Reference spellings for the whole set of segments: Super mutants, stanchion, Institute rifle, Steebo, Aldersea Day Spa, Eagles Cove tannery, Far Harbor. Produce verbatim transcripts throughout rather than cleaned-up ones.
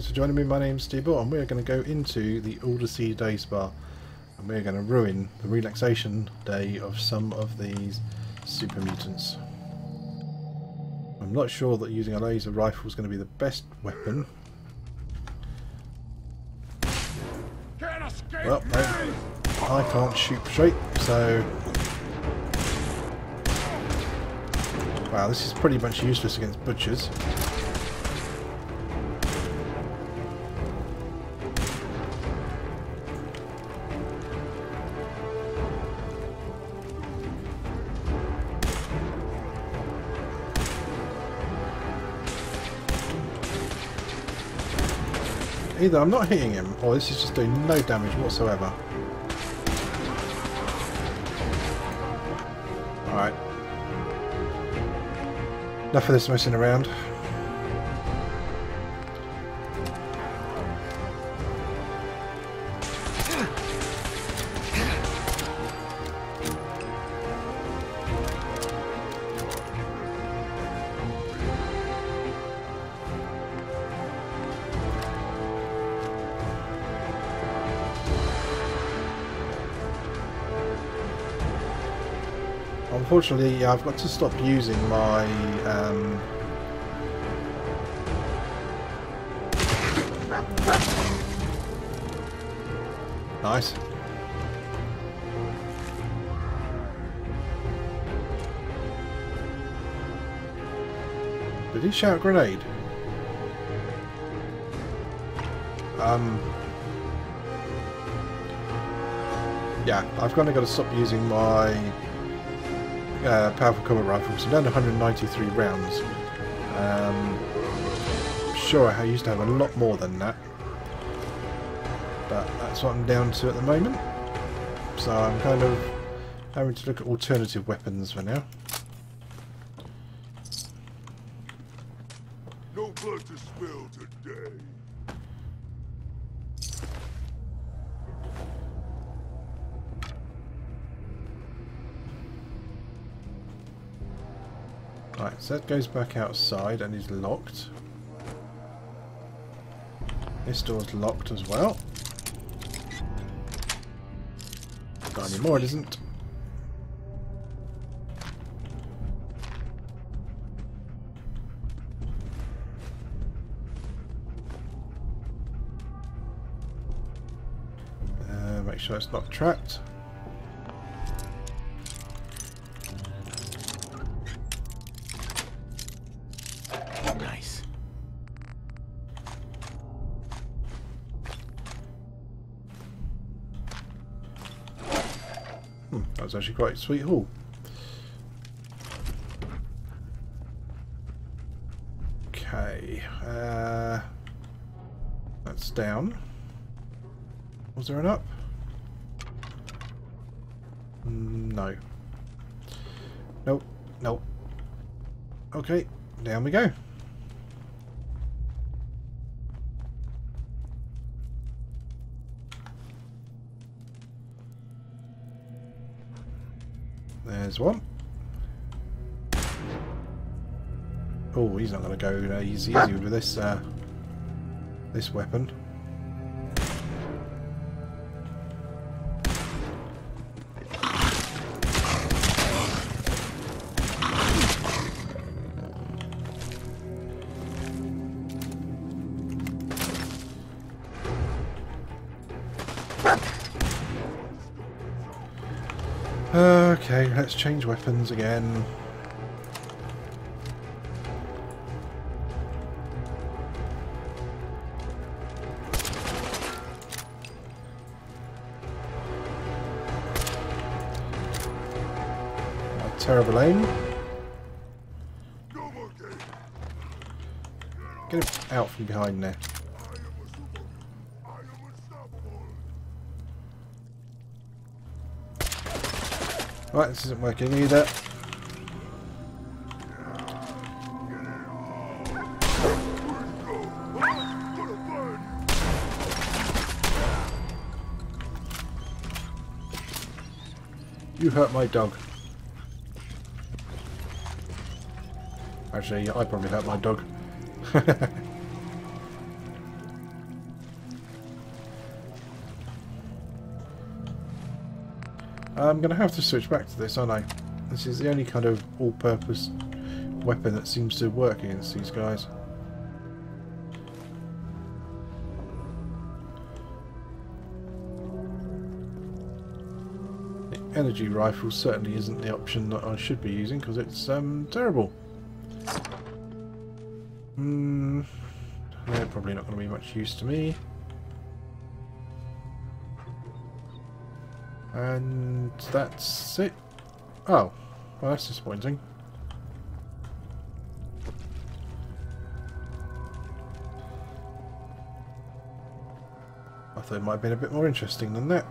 Thanks for joining me. My name's Steebo and we're going to go into the Aldersea Day Spa, and we're going to ruin the relaxation day of some of these super mutants. I'm not sure that using a laser rifle is going to be the best weapon. Well, no, I can't shoot straight, so... Wow, this is pretty much useless against butchers. Either I'm not hitting him, or this is just doing no damage whatsoever. Alright. Enough of this messing around. Unfortunately, I've got to stop using my um, nice. Did he shout grenade? Um. Yeah, I've kind of got to stop using my. Uh, powerful combat rifle, so down to one hundred ninety-three rounds. Um, sure, I used to have a lot more than that, but that's what I'm down to at the moment. So I'm kind of having to look at alternative weapons for now. No blood to spill today. Right, so that goes back outside and is locked. This door's locked as well. Not anymore, it isn't. Uh, make sure it's not trapped. It's actually quite a sweet haul. Okay, uh, that's down. Was there an up? No. Nope, nope. Okay, down we go. There's one. Oh, he's not going to go uh, easy, easy with this uh, this weapon. Okay, let's change weapons again. A terrible aim. Get him out from behind there. Right, this isn't working either. You hurt my dog. Actually, I probably hurt my dog. I'm going to have to switch back to this, aren't I? This is the only kind of all-purpose weapon that seems to work against these guys. The energy rifle certainly isn't the option that I should be using because it's um, terrible. Mm, they're probably not going to be much use to me. And that's it. Oh, well, that's disappointing. I thought it might have been a bit more interesting than that.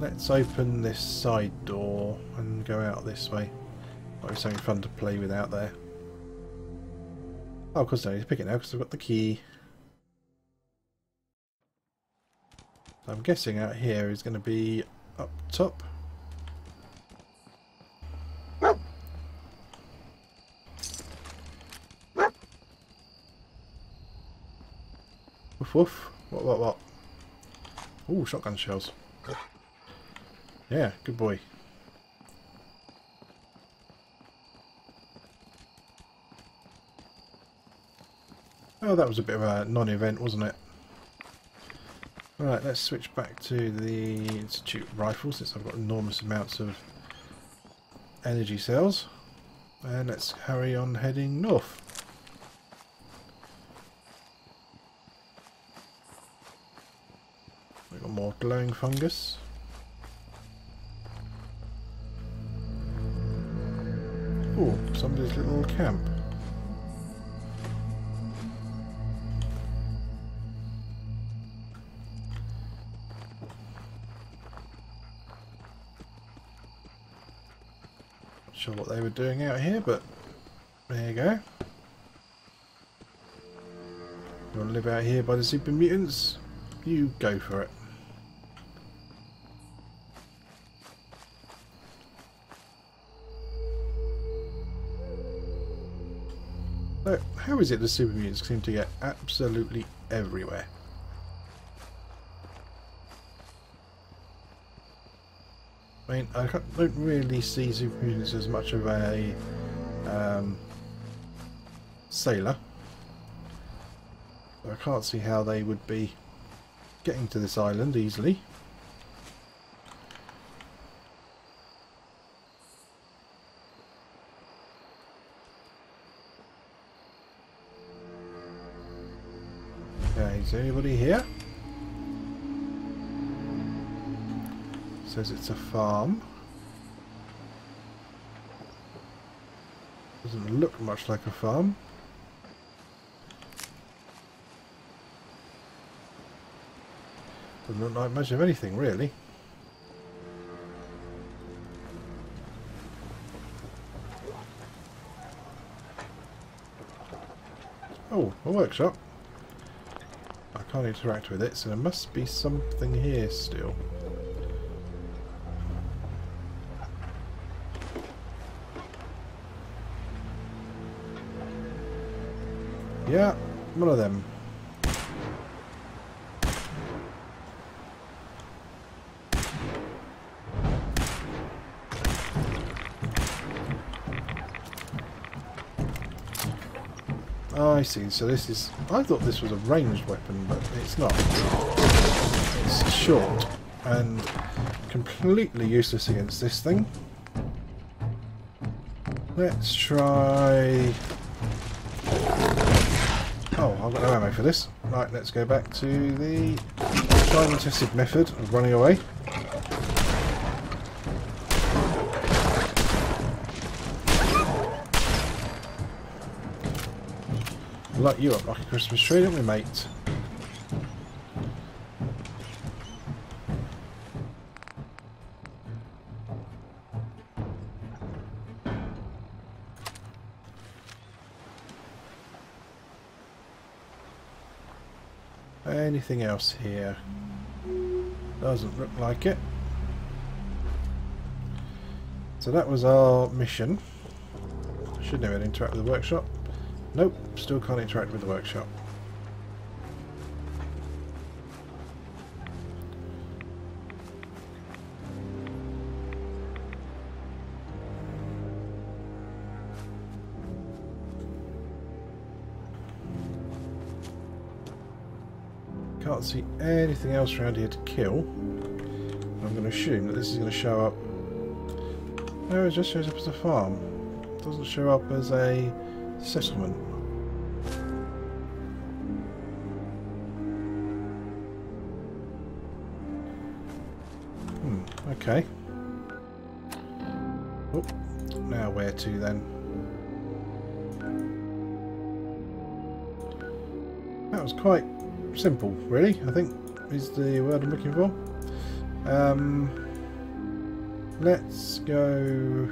Let's open this side door and go out this way. Might be something fun to play with out there. Oh, of course I need to pick it now because I've got the key. So I'm guessing out here is going to be up top. Woof woof. What, what, what? Ooh, shotgun shells. Yeah, good boy. Oh, that was a bit of a non-event, wasn't it? Alright, let's switch back to the Institute rifle since I've got enormous amounts of energy cells. And let's carry on heading north. We've got more glowing fungus. Ooh, somebody's little camp. Sure what they were doing out here, but there you go. You want to live out here by the super mutants? You go for it. Look, how is it the super mutants seem to get absolutely everywhere? I mean, I don't really see super mutants as much of a um, sailor. I can't see how they would be getting to this island easily. Okay, is anybody here? Says it's a farm. Doesn't look much like a farm. Doesn't look like much of anything, really. Oh, a workshop. I can't interact with it, so there must be something here still. Yeah, one of them. I see, so this is... I thought this was a ranged weapon, but it's not. It's short and completely useless against this thing. Let's try... Oh, I've got no ammo for this. Right, let's go back to the tried and tested method of running away. Light you up like a Christmas tree, don't we, mate? Anything else here? Doesn't look like it. So that was our mission. Shouldn't have had to interact with the workshop. Nope, still can't interact with the workshop. Can't see anything else around here to kill. I'm going to assume that this is going to show up. No, it just shows up as a farm. It doesn't show up as a settlement. Hmm, okay. Oh, now where to then? That was quite simple, really, I think is the word I'm looking for. Um, let's go...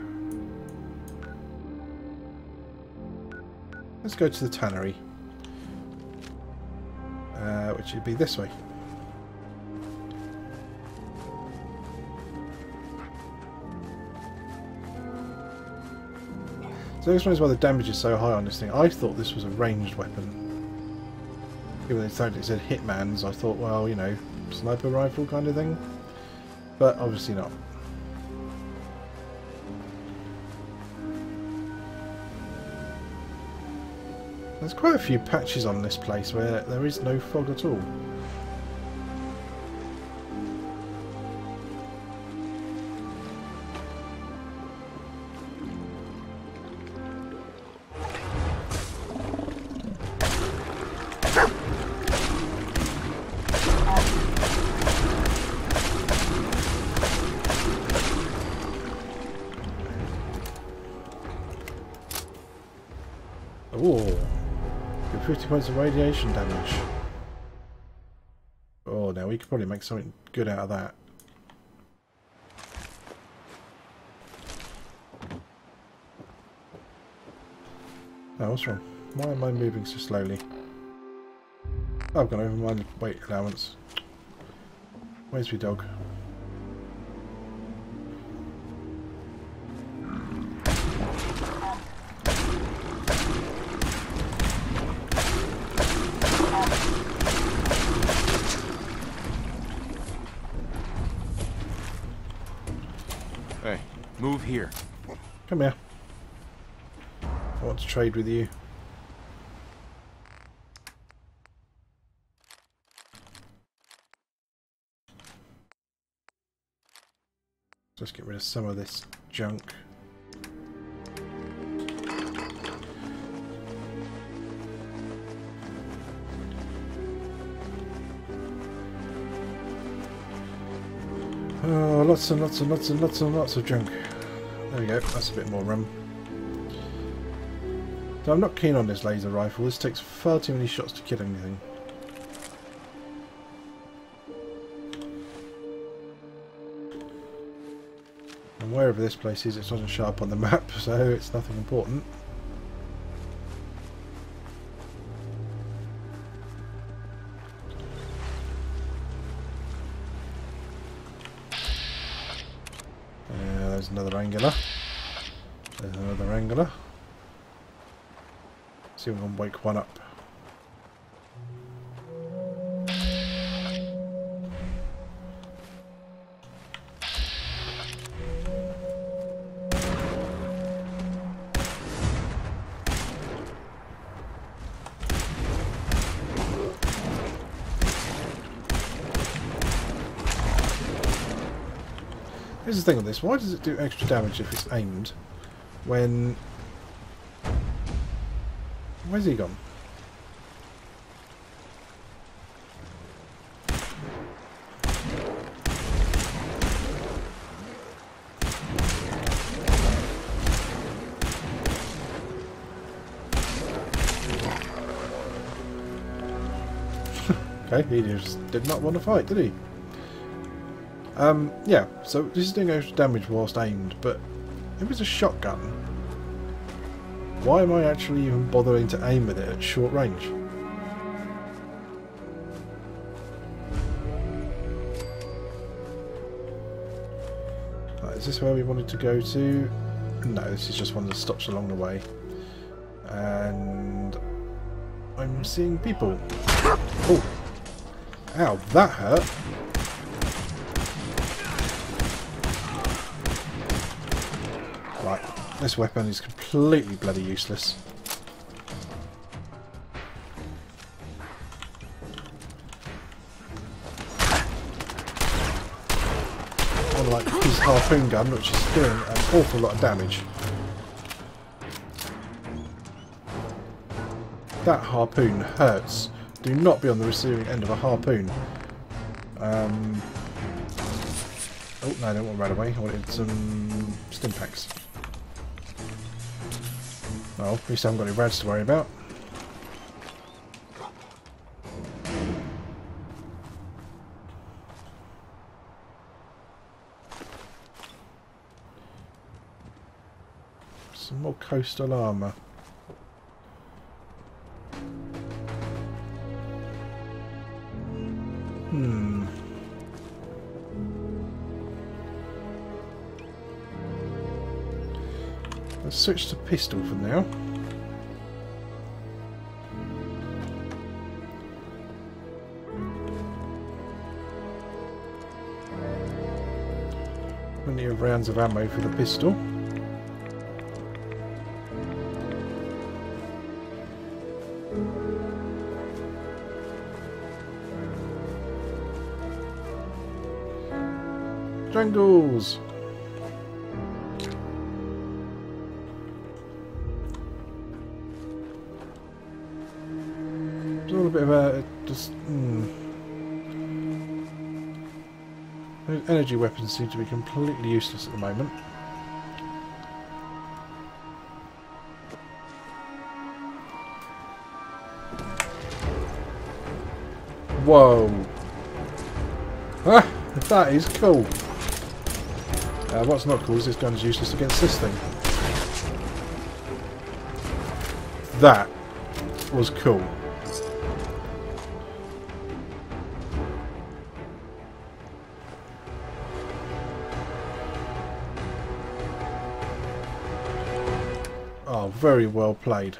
Let's go to the tannery, uh, which would be this way. So this explains why the damage is so high on this thing. I thought this was a ranged weapon. Even though it said Hitman's, I thought, well, you know, sniper rifle kind of thing. But obviously not. There's quite a few patches on this place where there is no fog at all. Points of radiation damage. Oh, now we could probably make something good out of that. Oh, what's wrong? Why am I moving so slowly? Oh, I've gone over my weight allowance. Where's my dog? Move here. Come here. I want to trade with you. Just get rid of some of this junk. Oh, lots and lots and lots and lots and lots of junk. There we go, that's a bit more room. So I'm not keen on this laser rifle, this takes far too many shots to kill anything. And wherever this place is, it's not show up on the map, so it's nothing important. Another angular. There's another angular. See if we can wake one up. Here's the thing on this, why does it do extra damage if it's aimed when... Where's he gone? Okay, he just did not want to fight, did he? Um, yeah, so this is doing extra damage whilst aimed, but if it's a shotgun, why am I actually even bothering to aim with it at short range? Right, is this where we wanted to go to? No, this is just one that stops along the way. And I'm seeing people. Oh! Ow, that hurt! This weapon is completely bloody useless. harpoon gun, which is doing an awful lot of damage. That harpoon hurts. Do not be on the receiving end of a harpoon. Um, oh, no, I don't want right away. I wanted some stim packs. Well, at least I haven't got any rads to worry about. Some more coastal armour. Hmm. Let's switch to pistol for now. Plenty of rounds of ammo for the pistol. Jangles! It's all a bit of a... just... Mm. Those energy weapons seem to be completely useless at the moment. Whoa! Ah! That is cool! Uh, what's not cool is this gun's useless against this thing. That was cool. Oh, very well played.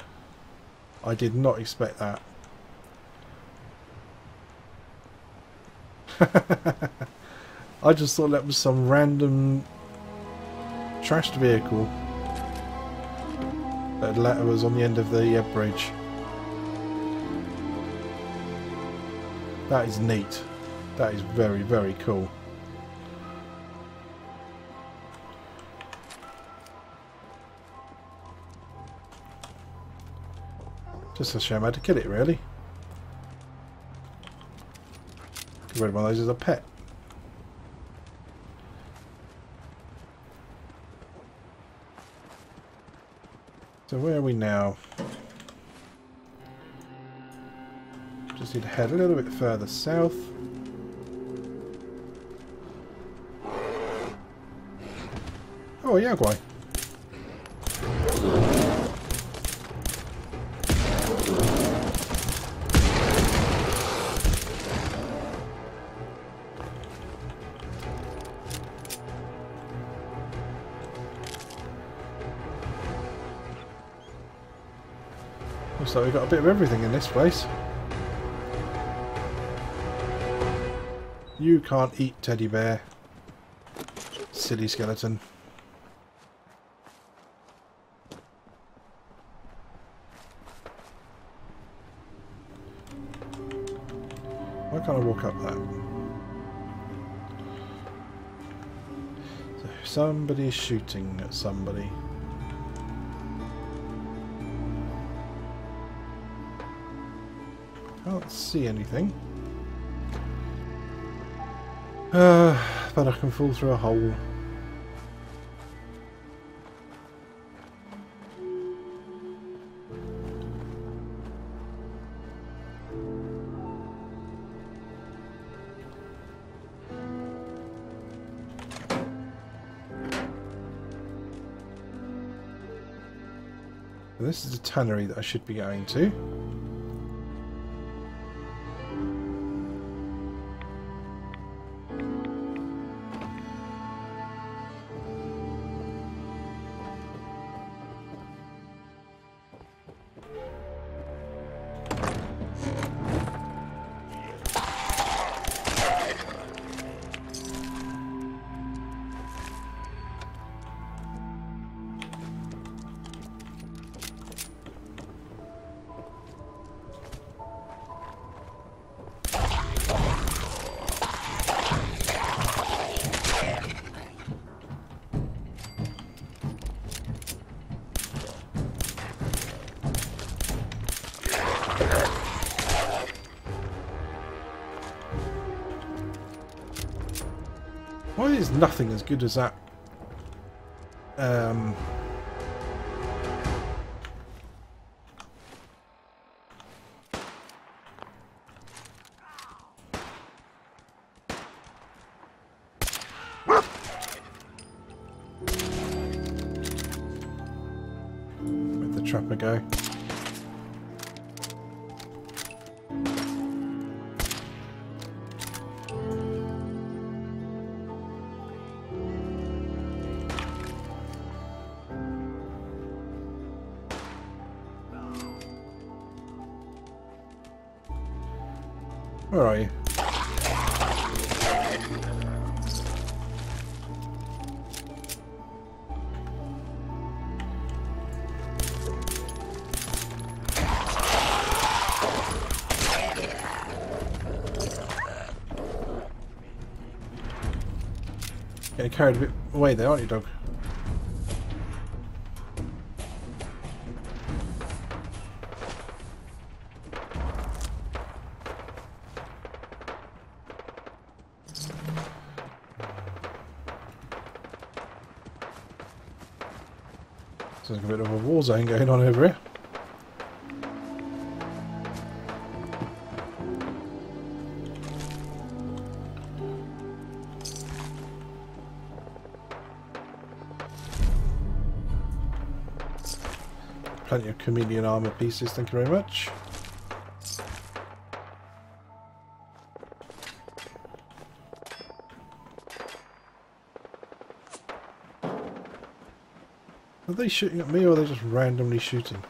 I did not expect that. I just thought that was some random trashed vehicle that ladder was on the end of the uh, bridge. That is neat. That is very, very cool. Just a shame I had to kill it, really. Get rid of one of those as a pet. So where are we now? Just need to head a little bit further south. Oh, yeah, guy. So we've got a bit of everything in this place. You can't eat, teddy bear. Silly skeleton. Why can't I walk up that? So somebody's shooting at somebody. Can't see anything, uh, but I can fall through a hole. So this is the tannery that I should be going to. is nothing as good as that um, with the trapper go. Where are you? Getting carried a bit away there, aren't you, dog? There's a bit of a war zone going on over here. Plenty of chameleon armor pieces, thank you very much. Are they shooting at me, or are they just randomly shooting?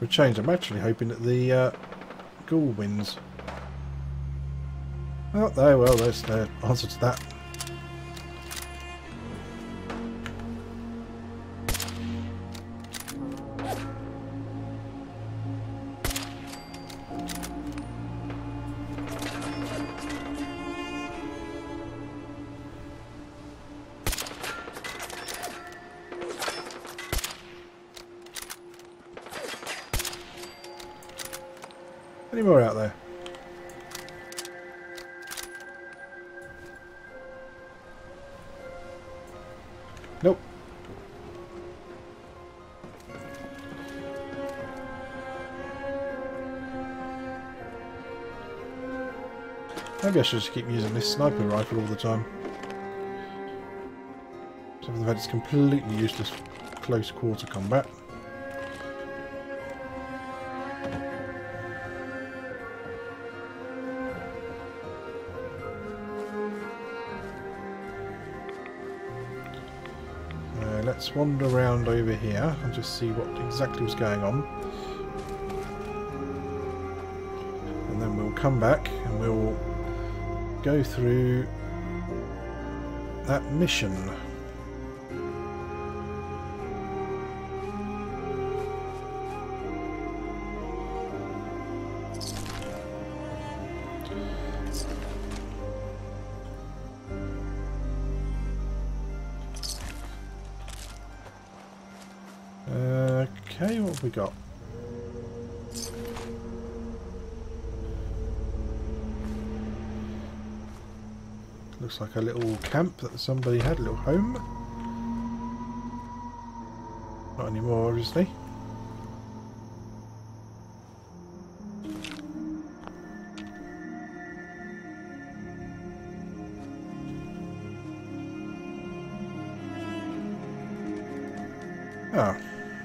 We've changed. I'm actually hoping that the uh, ghoul wins. Oh, there, well, there's the answer to that. Any more out there? Nope. Maybe I should just keep using this sniper rifle all the time. Except for the fact it's completely useless for close quarter combat. Let's wander around over here and just see what exactly was going on, and then we'll come back and we'll go through that mission. Okay, what have we got? Looks like a little camp that somebody had, a little home. Not anymore, obviously. Ah.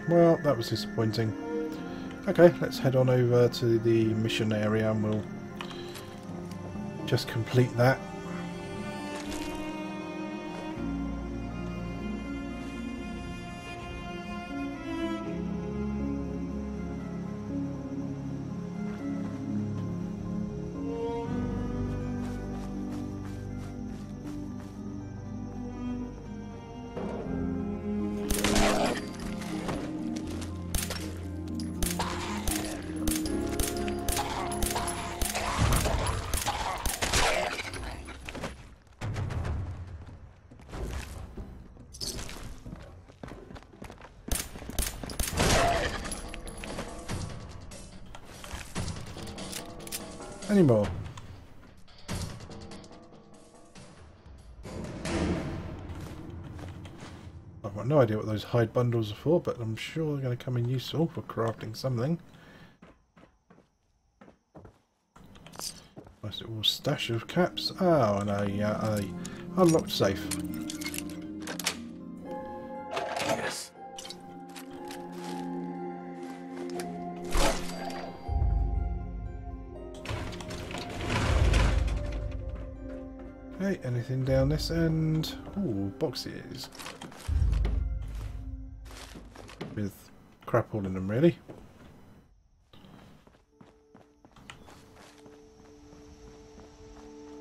Well, that was disappointing. Okay, let's head on over to the mission area and we'll just complete that. anymore. I've got no idea what those hide bundles are for, but I'm sure they're going to come in useful for crafting something. Nice little stash of caps. Oh, and a, uh, a unlocked safe. Yes. Okay, anything down this end? Ooh, boxes. With crap all in them, really.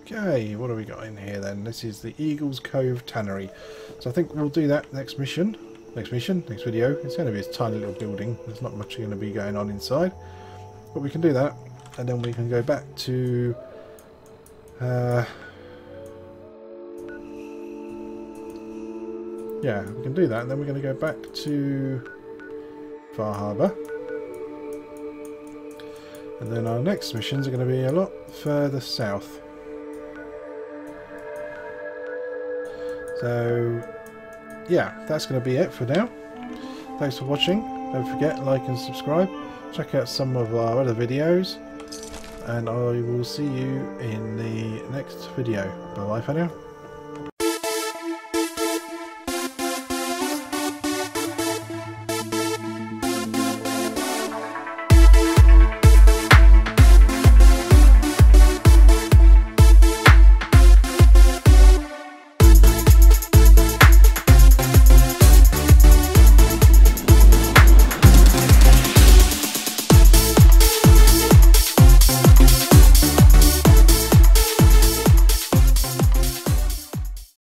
Okay, what have we got in here then? This is the Eagles Cove tannery. So I think we'll do that next mission. Next mission, next video. It's going to be a tiny little building. There's not much going to be going on inside. But we can do that. And then we can go back to... Uh, yeah, we can do that. And then we're going to go back to Far Harbor. And then our next missions are going to be a lot further south. So, yeah, that's going to be it for now. Thanks for watching. Don't forget, like and subscribe. Check out some of our other videos. And I will see you in the next video. Bye-bye for now.